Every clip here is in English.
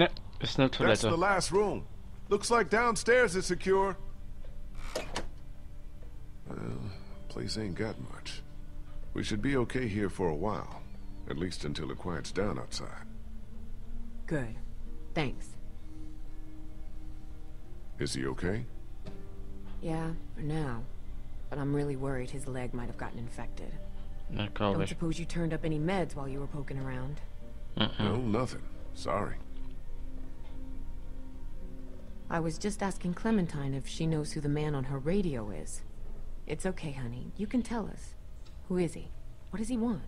No, it's no toilet. That's the last room. Looks like downstairs is secure. Well, place ain't got much. We should be okay here for a while. At least until it quiets down outside. Good. Thanks. Is he okay? Yeah, for now. But I'm really worried his leg might have gotten infected. Not probably. Don't suppose you turned up any meds while you were poking around? No, nothing. Sorry. I was just asking Clementine if she knows who the man on her radio is. It's okay, honey. You can tell us. Who is he? What does he want?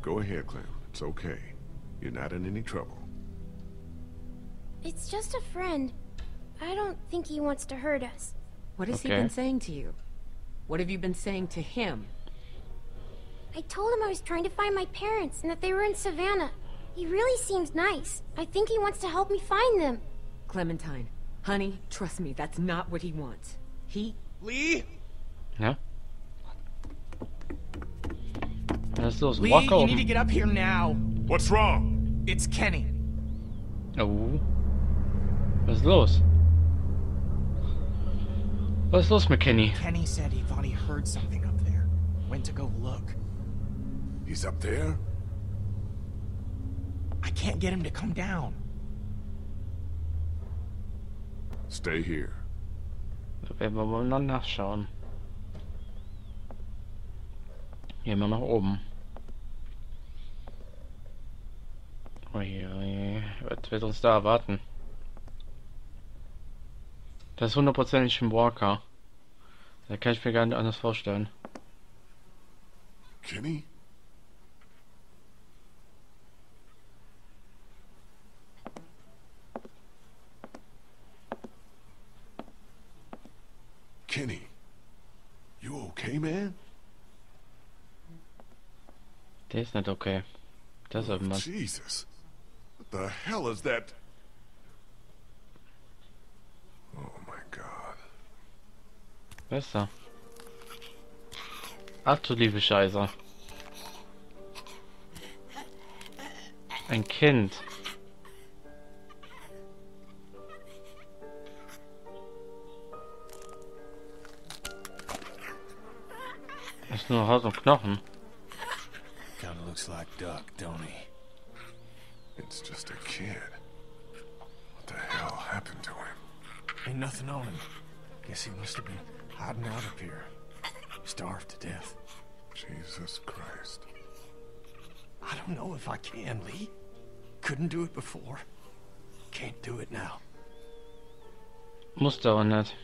Go ahead, Clem. It's okay. You're not in any trouble. It's just a friend. I don't think he wants to hurt us. What has he been saying to you? What have you been saying to him? I told him I was trying to find my parents and that they were in Savannah. He really seems nice. I think he wants to help me find them. Clementine, honey, trust me, that's not what he wants. He... Lee? Huh? Lee, you need to get up here now. What's wrong? It's Kenny. Oh. Was los? Was los mit Kenny? Kenny said he thought he heard something up there. Went to go look. He's up there? I can't get him to come down. Stay here. Wenn wir mal nachschauen. Gehen wir nach oben. Was wird uns da erwarten? Das ist hundertprozentig ein Walker. Da kann ich mir gar nicht anders vorstellen. Kenny? Kenny, you okay, man? Der ist nicht okay. Das ist ein Mann. Jesus. What the hell is that? Oh my God. Besser. Ach du liebe Scheiße. Ein Kind. Das ist nur Haut und Knochen. Kind of looks like Duck, don't he? It's just a kid. What the hell happened to him? Ain't nothing on him. Guess he must have been hiding out up here. Starved to death. Jesus Christ. I don't know if I can, Lee. Couldn't do it before. Can't do it now. Muss dauern nicht.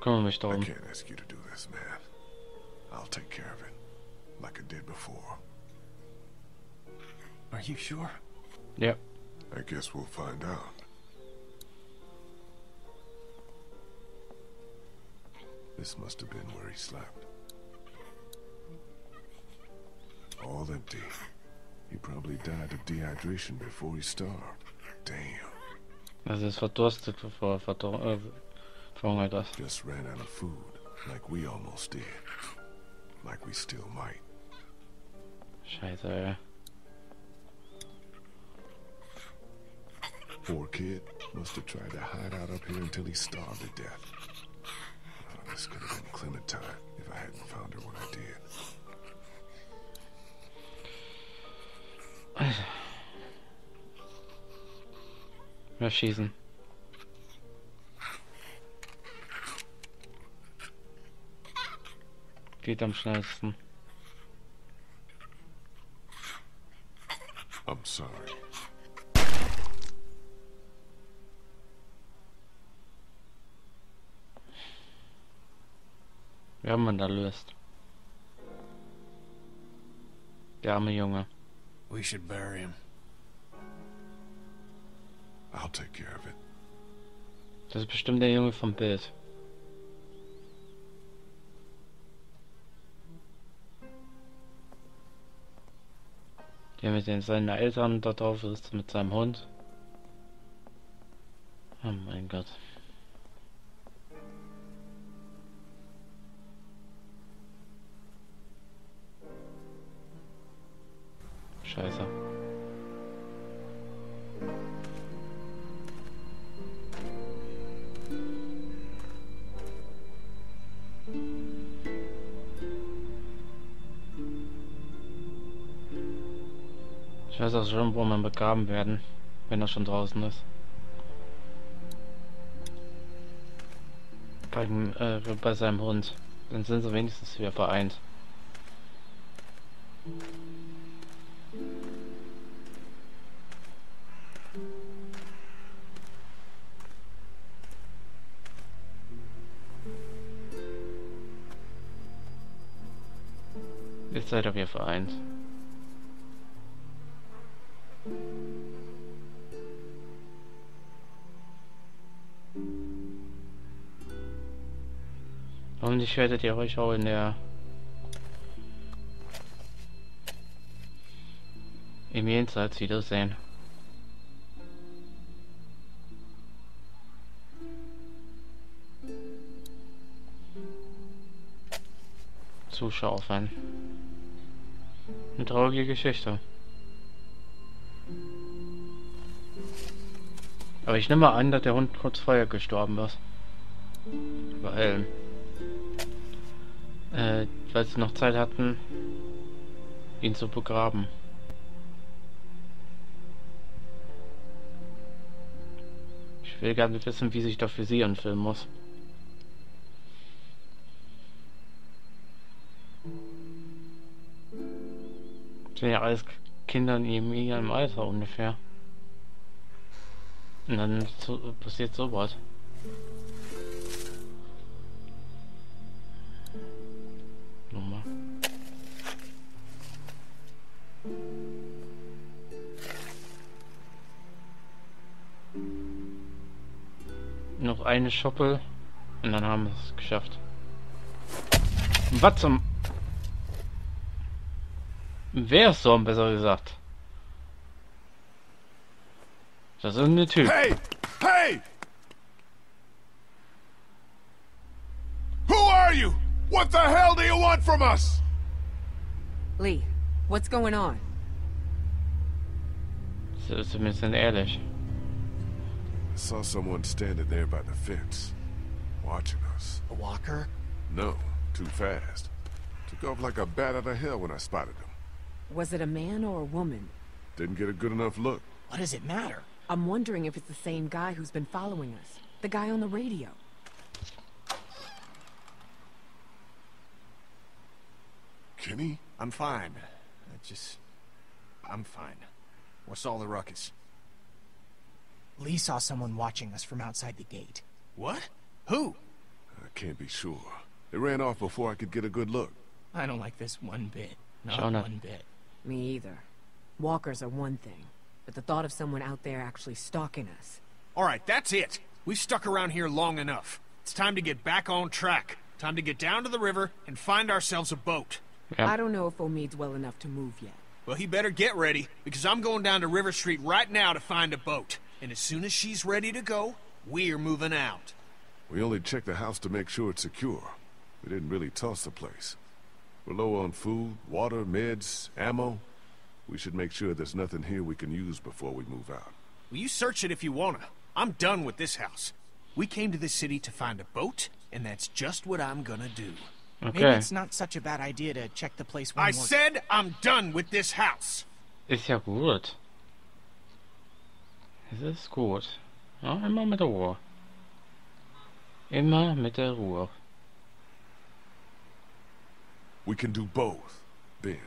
Kümmere mich darum. I can't ask you to do this, man. I'll take care of it. Like I did before. Are you sure? Yep. I guess we'll find out. This must have been where he slept. All empty. He probably died of dehydration before he starved. Damn. Just ran out of food, like we almost did. Like we still might. Scheiße. Poor kid must have tried to hide out up here until he starved to death. Oh, this could have been Clementine if I hadn't found her when I did. Mehr schießen. Geht am schnellsten. I'm sorry. Wir haben ihn erlöst. Der arme Junge. We should bury him. I'll take care of it. Das ist bestimmt der Junge vom Bild. Der mit seinen Eltern da drauf ist, mit seinem Hund. Oh mein Gott. Scheiße. Ich weiß auch schon, wo man begraben werden, wenn er schon draußen ist. Bei seinem Hund. Dann sind sie wenigstens wieder vereint. Jetzt seid ihr wieder vereint. Hoffentlich werdet ihr euch auch in der im Jenseits wiedersehen. Zuschauer fan. Eine traurige Geschichte. Aber ich nehme mal an, dass der Hund kurz vorher gestorben ist. Weil sie noch Zeit hatten, ihn zu begraben. Ich will gar nicht wissen, wie sich das für sie anfühlen muss. Das sind ja alles Kinder in ihrem Alter ungefähr. Und dann passiert sowas. Noch eine Schoppel und dann haben wir es geschafft. Was zum... Wer ist so, besser gesagt? Das ist ein Typ. Hey! Hey! Who are you? What the hell do you want from us? Lee, what's going on? So ist zumindest ehrlich. I saw someone standing there by the fence, watching us. A walker? No, too fast. Took off like a bat out of hell when I spotted him. Was it a man or a woman? Didn't get a good enough look. What does it matter? I'm wondering if it's the same guy who's been following us. The guy on the radio. Kenny? I'm fine. I'm fine. What's all the ruckus? Lee saw someone watching us from outside the gate. What? Who? I can't be sure. They ran off before I could get a good look. I don't like this one bit. Not one bit. Me either. Walkers are one thing, but the thought of someone out there actually stalking us. All right, that's it. We've stuck around here long enough. It's time to get back on track. Time to get down to the river and find ourselves a boat. Yeah. I don't know if Omid's well enough to move yet. Well, he better get ready, because I'm going down to River Street right now to find a boat. And as soon as she's ready to go, we're moving out. We only checked the house to make sure it's secure. We didn't really toss the place. We're low on food, water, meds, ammo. We should make sure there's nothing here we can use before we move out. Well, you search it if you wanna. I'm done with this house. We came to this city to find a boat, and that's just what I'm gonna do. Okay. Maybe it's not such a bad idea to check the place one more time. I said I'm done with this house! Ist ja gut. Es ist gut. Ja, immer mit der Ruhe. Immer mit der Ruhe. We can do both. Ben,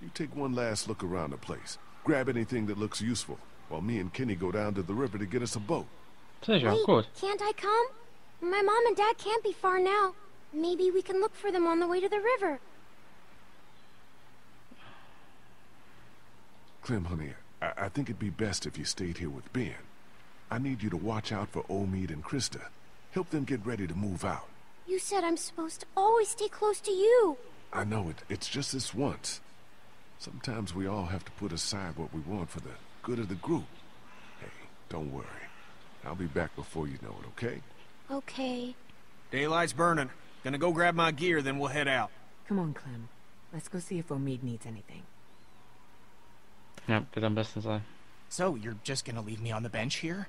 you take one last look around the place. Grab anything that looks useful, while me and Kenny go down to the river to get us a boat. Sicher, gut. Can't I come? My mom and dad can't be far now. Maybe we can look for them on the way to the river. Clem, honey, I think it'd be best if you stayed here with Ben. I need you to watch out for Omid and Krista. Help them get ready to move out. You said I'm supposed to always stay close to you. I know, it's just this once. Sometimes we all have to put aside what we want for the good of the group. Hey, don't worry. I'll be back before you know it, okay? Okay. Daylight's burning. Gonna go grab my gear, then we'll head out. Come on, Clem. Let's go see if Omid needs anything. Ja, wird am besten sein. So, you're just gonna leave me on the bench here?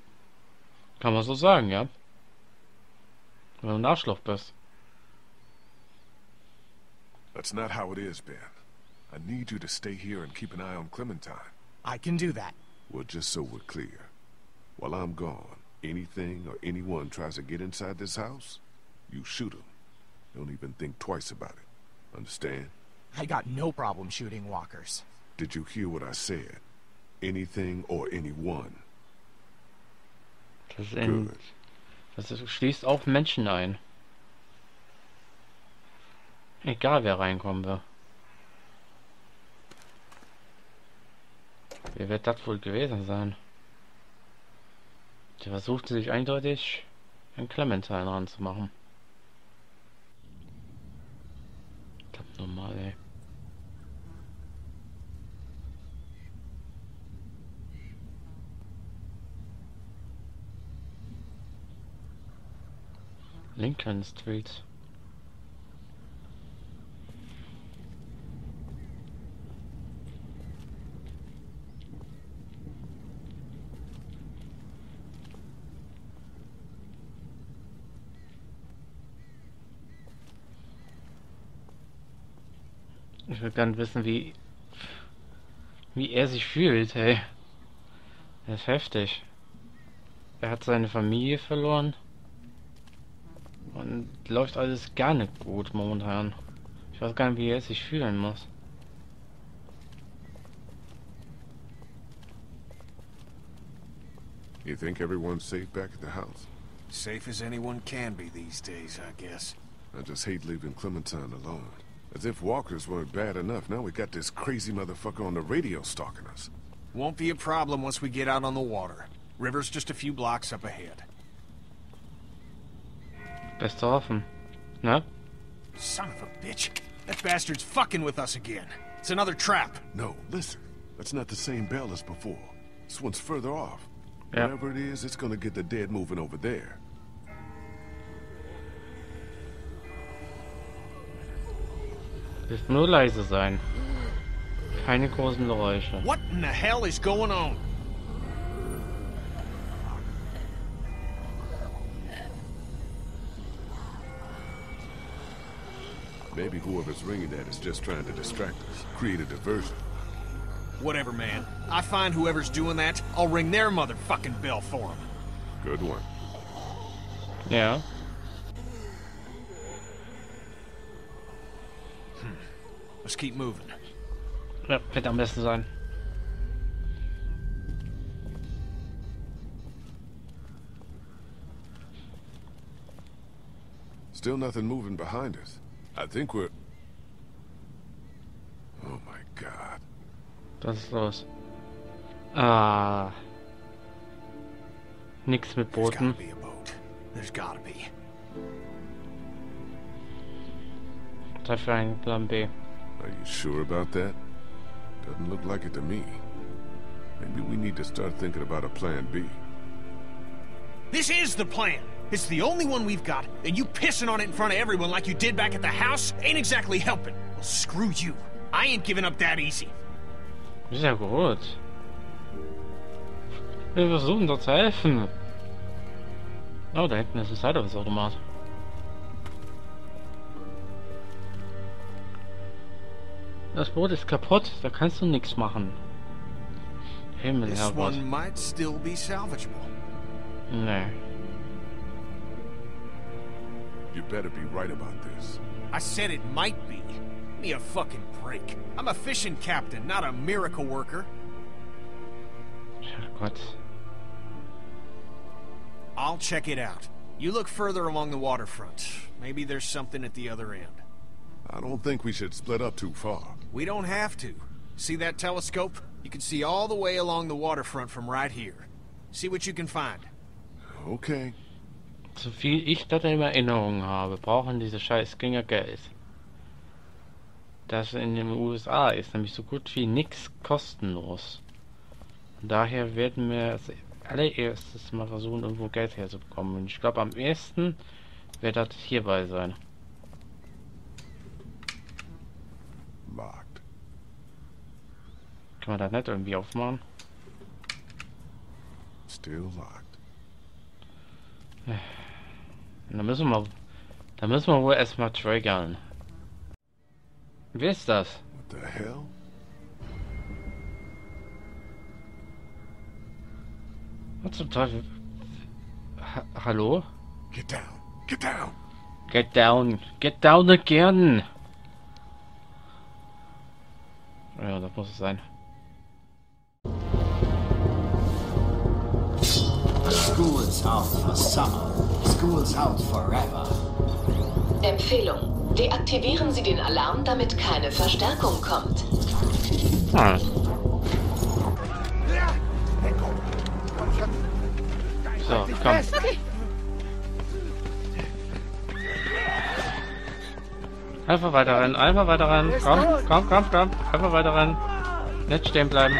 Kann man so sagen, ja. Wenn du ein Arschloch bist. That's not how it is, Ben. I need you to stay here and keep an eye on Clementine. I can do that. Well, just so we're clear. While I'm gone, anything or anyone tries to get inside this house, you shoot them. Don't even think twice about it. Understand? I got no problem shooting walkers. Did you hear what I said? Anything or anyone. Good. Das schließt auch Menschen ein. Egal wer reinkommen will. Wer wird das wohl gewesen sein? Der versuchte sich eindeutig an Clementine ranzumachen. Verdammt normal, ey. Lincoln Street. Ich will gerne wissen, wie er sich fühlt, hey. Das ist heftig. Er hat seine Familie verloren. Und läuft alles gar nicht gut momentan. Ich weiß gar nicht, wie er sich fühlen muss. You think everyone's safe back at the house? Safe as anyone can be these days, I guess. I just hate leaving Clementine alone. As if walkers weren't bad enough, now we got this crazy motherfucker on the radio stalking us. Won't be a problem once we get out on the water. River's just a few blocks up ahead. Best to often. No? Son of a bitch. That bastard's fucking with us again. It's another trap. No, listen. That's not the same bell as before. This one's further off. Yep. Whatever it is, it's gonna get the dead moving over there. Dürfen nur leise sein. Keine großen Geräusche. What in the hell is going on? Maybe whoever's ringing that is just trying to distract us, create a diversion. Whatever, man. I find whoever's doing that, I'll ring their motherfucking bell for them. Good one. Yeah. Let's keep moving. Ja, wird am besten sein. Still nothing moving behind us. I think we're... Oh my God. Was ist los? Ah. Nix mit Booten. There's gotta be. Dafür ein Plan B. Are you sure about that? Doesn't look like it to me. Maybe we need to start thinking about a plan B. This is the plan! It's the only one we've got, and you pissing on it in front of everyone like you did back at the house ain't exactly helping. Well, screw you. I ain't giving up that easy. Sehr gut. Wir versuchen dort zu helfen. Oh, da hinten ist ein Side-Office-Automat. Das Boot ist kaputt, da kannst du nichts machen. Himmel, Herrgott. Nee. You better be right about this. I said it might be. Give me a fucking break. I'm a fishing captain, not a miracle worker. Herrgott. I'll check it out. You look further along the waterfront. Maybe there's something at the other end. I don't think we should split up too far. We don't have to. See that telescope? You can see all the way along the waterfront from right here. See what you can find. Okay. So viel ich da in Erinnerung habe, brauchen diese Scheißdinger Geld. Das in den USA ist nämlich so gut wie nichts kostenlos. Und daher werden wir als allererstes mal versuchen, irgendwo Geld herzubekommen. Und ich glaube, am ehesten wird das hierbei sein. Kann man das nicht irgendwie aufmachen? Still locked. Da müssen wir wohl erstmal triggern. Wer ist das? What the hell? Was zum Teufel? Hallo? Get down! Get down! Get down! Get down again! Ja, das muss es sein. School's out for summer. School's out forever. Empfehlung: Deaktivieren Sie den Alarm, damit keine Verstärkung kommt. Ah. So, komm. Okay. Einfach weiter rein, einfach weiter rein. Komm, komm, komm, komm. Einfach weiter rein. Nicht stehen bleiben.